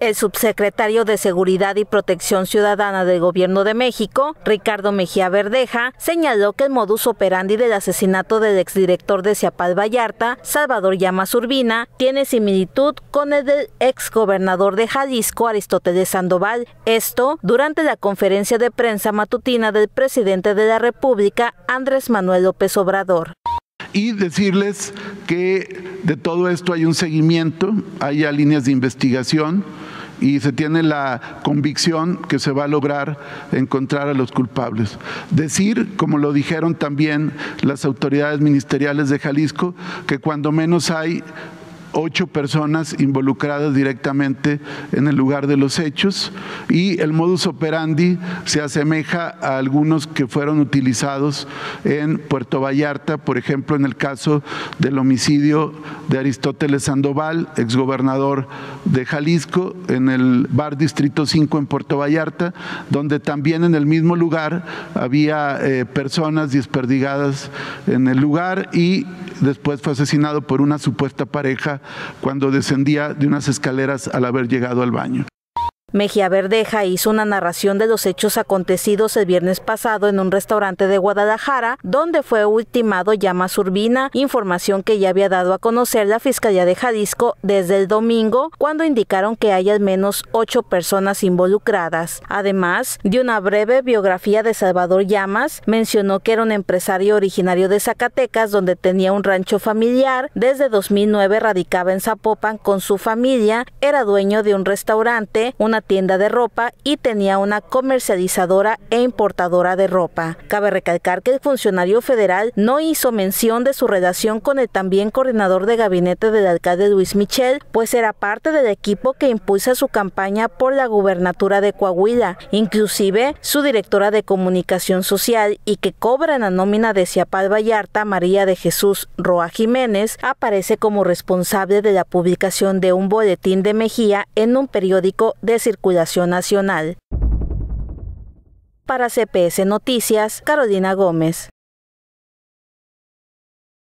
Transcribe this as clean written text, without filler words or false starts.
El subsecretario de Seguridad y Protección Ciudadana del Gobierno de México, Ricardo Mejía Berdeja, señaló que el modus operandi del asesinato del exdirector de Seapal Vallarta, Salvador Llamas Urbina, tiene similitud con el del exgobernador de Jalisco, Aristóteles Sandoval. Esto durante la conferencia de prensa matutina del presidente de la República, Andrés Manuel López Obrador. Y decirles que de todo esto hay un seguimiento, hay ya líneas de investigación y se tiene la convicción que se va a lograr encontrar a los culpables. Decir, como lo dijeron también las autoridades ministeriales de Jalisco, que cuando menos hay 8 personas involucradas directamente en el lugar de los hechos, y el modus operandi se asemeja a algunos que fueron utilizados en Puerto Vallarta, por ejemplo en el caso del homicidio de Aristóteles Sandoval, exgobernador de Jalisco, en el bar Distrito 5 en Puerto Vallarta, donde también en el mismo lugar había personas desperdigadas en el lugar, y después fue asesinado por una supuesta pareja cuando descendía de unas escaleras al haber llegado al baño. Mejía Berdeja hizo una narración de los hechos acontecidos el viernes pasado en un restaurante de Guadalajara, donde fue ultimado Llamas Urbina, información que ya había dado a conocer la Fiscalía de Jalisco desde el domingo, cuando indicaron que hay al menos 8 personas involucradas. Además, de una breve biografía de Salvador Llamas, mencionó que era un empresario originario de Zacatecas, donde tenía un rancho familiar. Desde 2009 radicaba en Zapopan con su familia, era dueño de un restaurante, una tienda de ropa y tenía una comercializadora e importadora de ropa. Cabe recalcar que el funcionario federal no hizo mención de su relación con el también coordinador de gabinete del alcalde Luis Michel, pues era parte del equipo que impulsa su campaña por la gubernatura de Coahuila. Inclusive, su directora de comunicación social y que cobra en la nómina de Seapal Vallarta, María de Jesús Roa Jiménez, aparece como responsable de la publicación de un boletín de Mejía en un periódico de circulación nacional. Para CPS Noticias, Carolina Gómez.